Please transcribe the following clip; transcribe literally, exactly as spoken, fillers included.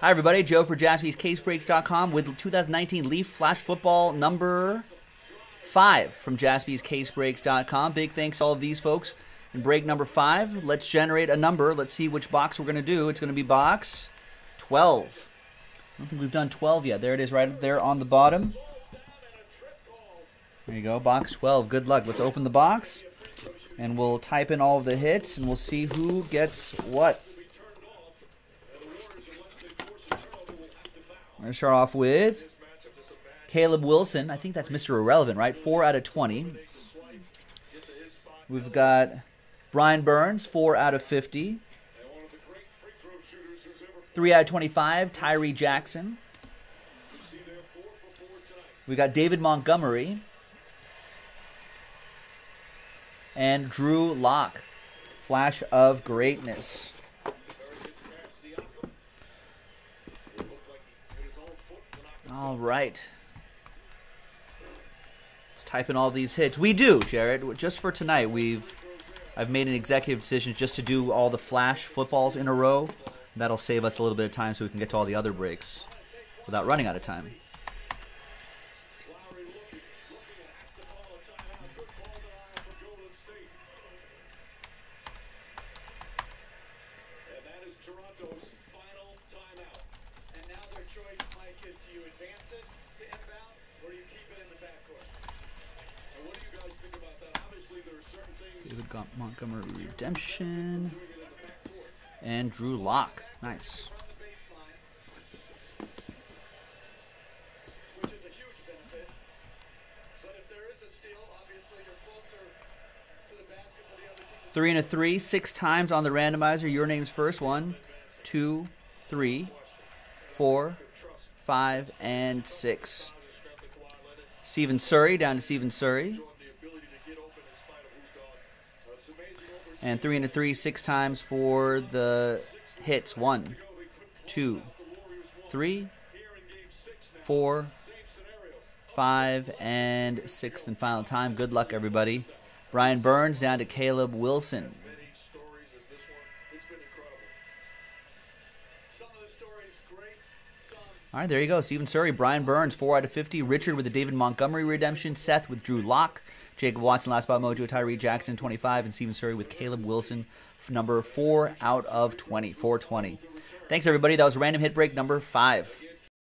Hi, everybody. Joe for Jaspys Case Breaks dot com with two thousand nineteen Leaf Flash Football number five from Jaspys Case Breaks dot com. Big thanks to all of these folks. In break number five, let's generate a number. Let's see which box we're going to do. It's going to be box twelve. I don't think we've done twelve yet. There it is right there on the bottom. There you go. Box twelve. Good luck. Let's open the box, and we'll type in all of the hits, and we'll see who gets what. We're going to start off with Caleb Wilson. I think that's Mister Irrelevant, right? four out of twenty. We've got Brian Burns, four out of fifty. three out of twenty-five, Tyree Jackson. We got David Montgomery. And Drew Lock, Flash of Greatness. All right. Let's type in all these hits. We do, Jared. Just for tonight, we've I've made an executive decision just to do all the Flash footballs in a row. That'll save us a little bit of time so we can get to all the other breaks without running out of time. David Montgomery redemption and Drew Lock. Nice. Which is a huge benefit. But if there is a steal, obviously you're closer to the basket for the other team. Three and a three, six times on the randomizer. Your name's first. One, two, three, four, five, and six. Stephen Surrey down to Stephen Surrey. And three and a three, six times for the hits. One, two, three, four, five, and sixth and final time. Good luck, everybody. Brian Burns down to Caleb Wilson. All right, there you go. Stephen Surrey, Brian Burns, four out of fifty. Richard with the David Montgomery redemption. Seth with Drew Lock. Jacob Watson, Last Spot Mojo, Tyree Jackson, twenty-five. And Stephen Surrey with Caleb Wilson, number four out of twenty. four twenty. Thanks, everybody. That was random hit break number five.